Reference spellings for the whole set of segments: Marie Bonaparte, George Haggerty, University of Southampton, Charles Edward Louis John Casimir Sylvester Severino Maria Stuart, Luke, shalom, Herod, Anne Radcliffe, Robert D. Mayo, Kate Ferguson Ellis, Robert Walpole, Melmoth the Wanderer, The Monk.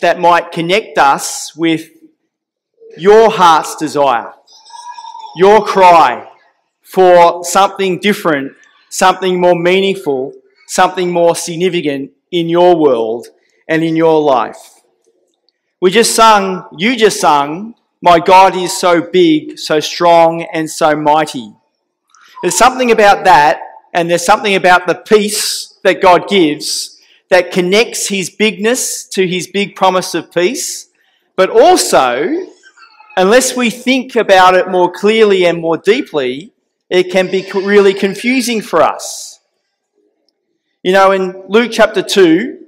friendship that might connect us with your heart's desire, your cry for something different, something more meaningful, something more significant in your world and in your life. You just sung, "My God is so big, so strong and so mighty." There's something about that, and there's something about the peace that God gives that connects his bigness to his big promise of peace. But also, unless we think about it more clearly and more deeply, it can be really confusing for us. You know, in Luke chapter 2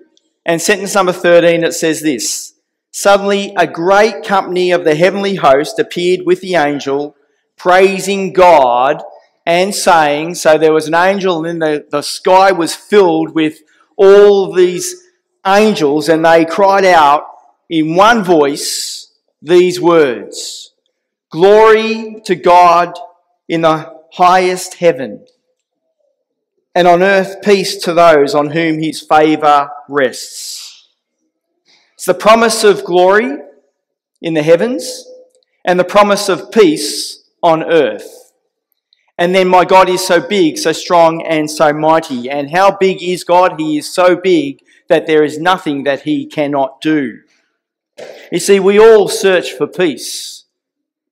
and sentence number 13, it says this: "Suddenly a great company of the heavenly host appeared with the angel, praising God and saying," so there was an angel, and then the sky was filled with all these angels, and they cried out in one voice these words, "Glory to God in the highest heaven, and on earth peace to those on whom his favour rests." It's the promise of glory in the heavens and the promise of peace on earth. And then, "My God is so big, so strong and so mighty." And how big is God? He is so big that there is nothing that he cannot do. You see, we all search for peace.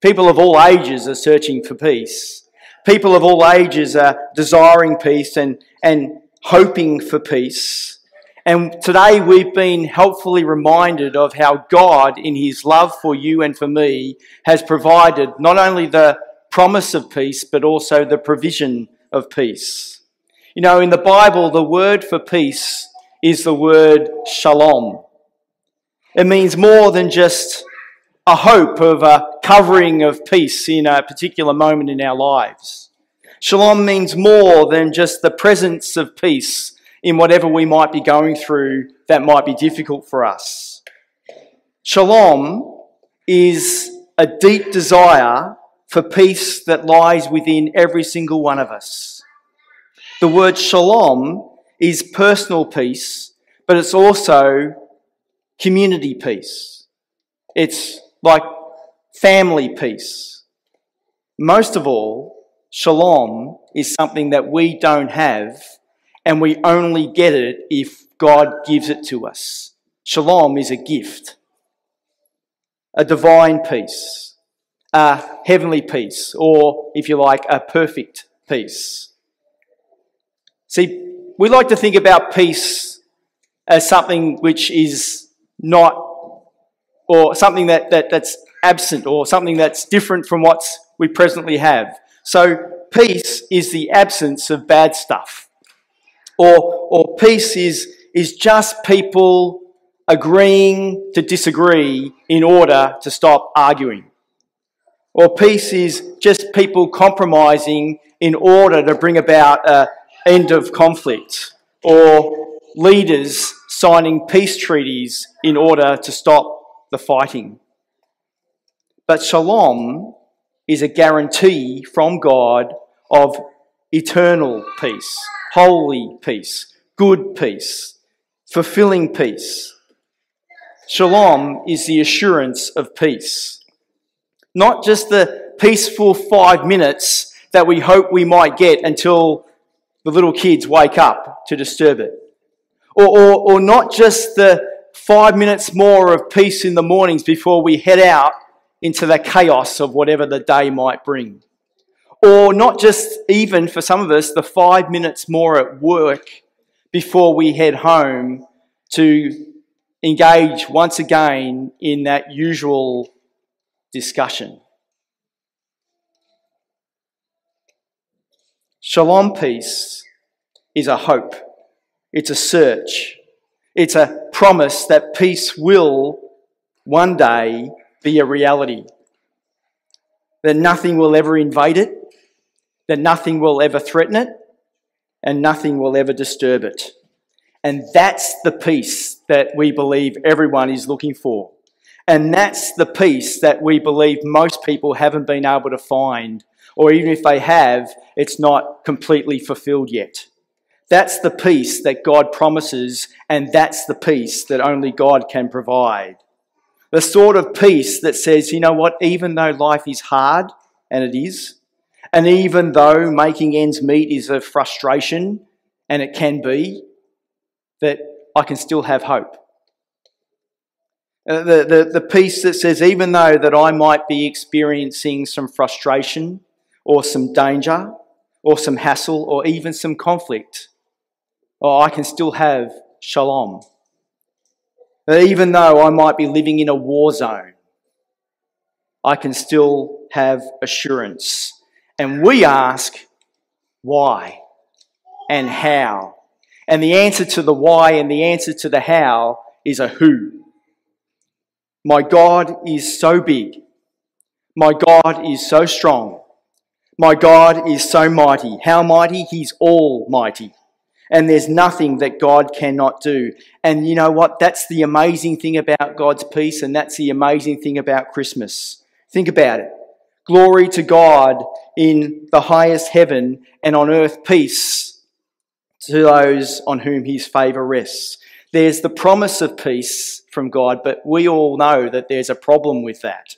People of all ages are searching for peace. People of all ages are desiring peace and hoping for peace. And today we've been helpfully reminded of how God, in his love for you and for me, has provided not only the promise of peace, but also the provision of peace. You know, in the Bible, the word for peace is the word shalom. It means more than just a hope of a covering of peace in a particular moment in our lives. Shalom means more than just the presence of peace in whatever we might be going through that might be difficult for us. Shalom is a deep desire for peace that lies within every single one of us. The word shalom is personal peace, but it's also community peace. It's like family peace. Most of all, shalom is something that we don't have, and we only get it if God gives it to us. Shalom is a gift, a divine peace, a heavenly peace, or if you like, a perfect peace. See, we like to think about peace as something which is not, or something that's absent, or something that's different from what we presently have. So peace is the absence of bad stuff, or peace is just people agreeing to disagree in order to stop arguing. Or peace is just people compromising in order to bring about an end of conflict. Or leaders signing peace treaties in order to stop the fighting. But shalom is a guarantee from God of eternal peace, holy peace, good peace, fulfilling peace. Shalom is the assurance of peace. Not just the peaceful 5 minutes that we hope we might get until the little kids wake up to disturb it. Or not just the 5 minutes more of peace in the mornings before we head out into the chaos of whatever the day might bring. Or not just, even for some of us, the 5 minutes more at work before we head home to engage once again in that usual discussion. Shalom peace is a hope. It's a search. It's a promise that peace will one day be a reality. That nothing will ever invade it, that nothing will ever threaten it, and nothing will ever disturb it. And that's the peace that we believe everyone is looking for. And that's the peace that we believe most people haven't been able to find, or even if they have, it's not completely fulfilled yet. That's the peace that God promises, and that's the peace that only God can provide. The sort of peace that says, you know what, even though life is hard, and it is, and even though making ends meet is a frustration, and it can be, that I can still have hope. The peace that says, even though that I might be experiencing some frustration or some danger or some hassle or even some conflict, oh, I can still have shalom. That even though I might be living in a war zone, I can still have assurance. And we ask, why and how? And the answer to the why and the answer to the how is a who. My God is so big. My God is so strong. My God is so mighty. How mighty? He's almighty. And there's nothing that God cannot do. And you know what? That's the amazing thing about God's peace, and that's the amazing thing about Christmas. Think about it. Glory to God in the highest heaven, and on earth peace to those on whom his favour rests. There's the promise of peace from God, but we all know that there's a problem with that.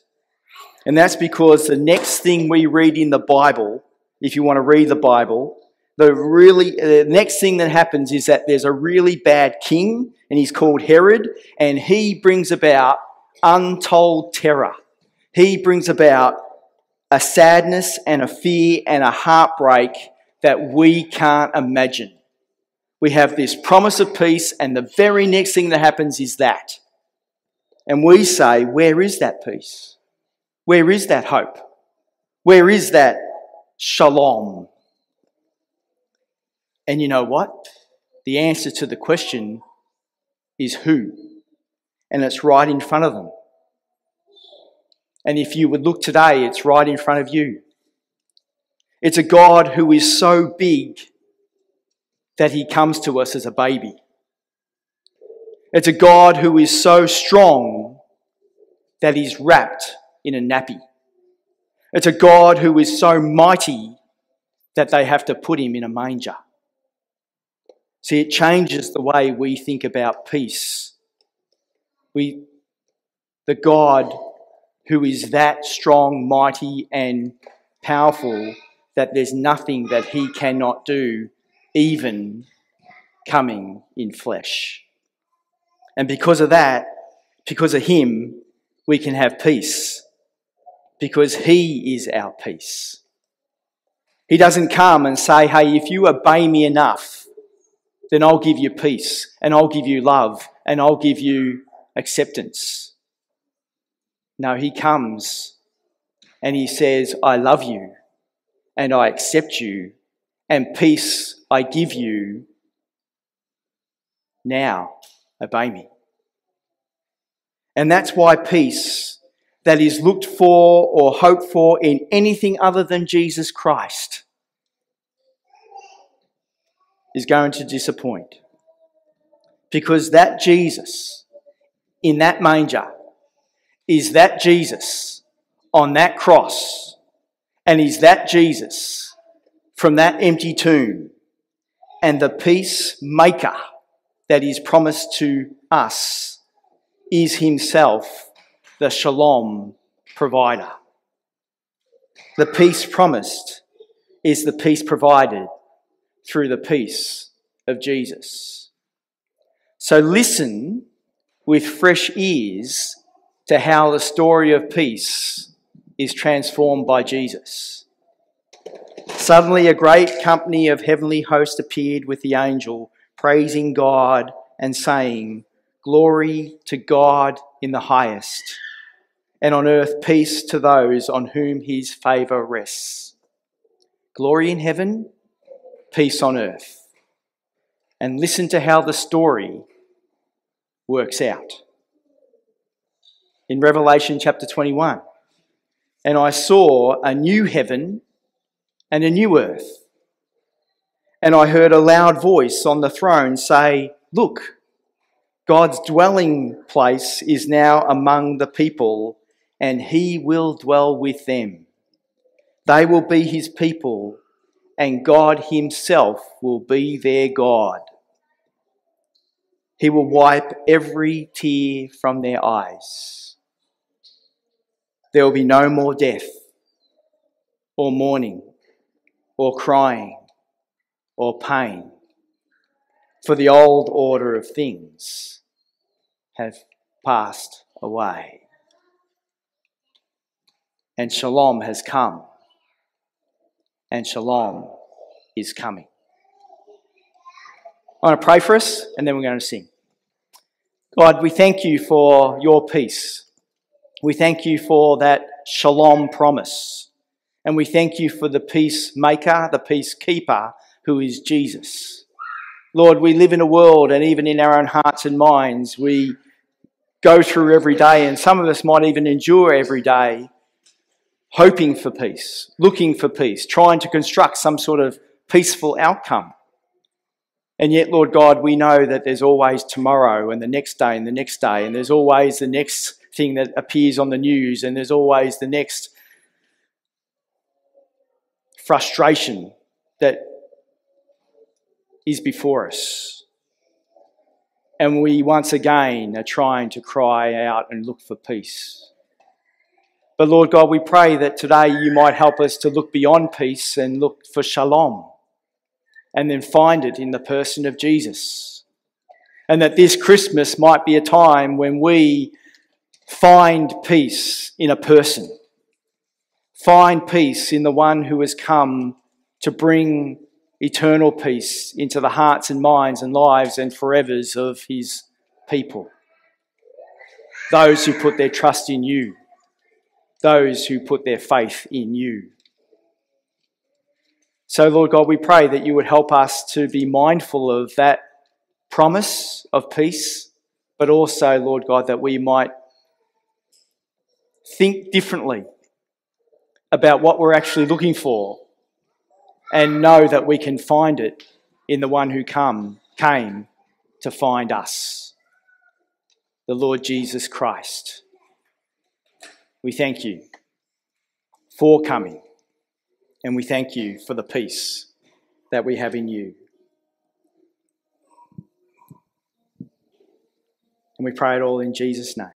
And that's because the next thing we read in the Bible, if you want to read the Bible, the next thing that happens is that there's a really bad king, and he's called Herod, and he brings about untold terror. He brings about a sadness and a fear and a heartbreak that we can't imagine. We have this promise of peace, and the very next thing that happens is that. And we say, where is that peace? Where is that hope? Where is that shalom? And you know what? The answer to the question is who? And it's right in front of them. And if you would look today, it's right in front of you. It's a God who is so big that he comes to us as a baby. It's a God who is so strong that he's wrapped in a nappy. It's a God who is so mighty that they have to put him in a manger. See, it changes the way we think about peace. The God who is that strong, mighty and powerful that there's nothing that he cannot do, even coming in flesh. And because of that, because of him, we can have peace, because he is our peace. He doesn't come and say, hey, if you obey me enough, then I'll give you peace, and I'll give you love, and I'll give you acceptance. No, he comes and he says, I love you and I accept you, and peace I give you. Now obey me. And that's why peace that is looked for or hoped for in anything other than Jesus Christ is going to disappoint. Because that Jesus in that manger is that Jesus on that cross, and is that Jesus from that empty tomb, and the peacemaker that is promised to us is himself the shalom provider. The peace promised is the peace provided through the peace of Jesus. So listen with fresh ears to how the story of peace is transformed by Jesus. Suddenly a great company of heavenly hosts appeared with the angel, praising God and saying, glory to God in the highest, and on earth peace to those on whom his favour rests. Glory in heaven, peace on earth. And listen to how the story works out. In Revelation chapter 21, and I saw a new heaven and a new earth, and I heard a loud voice on the throne say, look, God's dwelling place is now among the people, and he will dwell with them. They will be his people, and God himself will be their God. He will wipe every tear from their eyes. There will be no more death, or mourning, or crying, or pain, for the old order of things have passed away. And shalom has come, and shalom is coming. I want to pray for us, and then we're going to sing. God, we thank you for your peace. We thank you for that shalom promise. And we thank you for the peacemaker, the peacekeeper, who is Jesus. Lord, we live in a world, and even in our own hearts and minds, we go through every day, and some of us might even endure every day, hoping for peace, looking for peace, trying to construct some sort of peaceful outcome. And yet, Lord God, we know that there's always tomorrow and the next day, and there's always the next thing that appears on the news, and there's always the next frustration that is before us. And we once again are trying to cry out and look for peace. But Lord God, we pray that today you might help us to look beyond peace and look for shalom, and then find it in the person of Jesus. And that this Christmas might be a time when we find peace in a person. Find peace in the one who has come to bring eternal peace into the hearts and minds and lives and forevers of his people. Those who put their trust in you. Those who put their faith in you. So, Lord God, we pray that you would help us to be mindful of that promise of peace, but also, Lord God, that we might think differently about what we're actually looking for and know that we can find it in the one who came to find us, the Lord Jesus Christ. We thank you for coming. And we thank you for the peace that we have in you. And we pray it all in Jesus' name.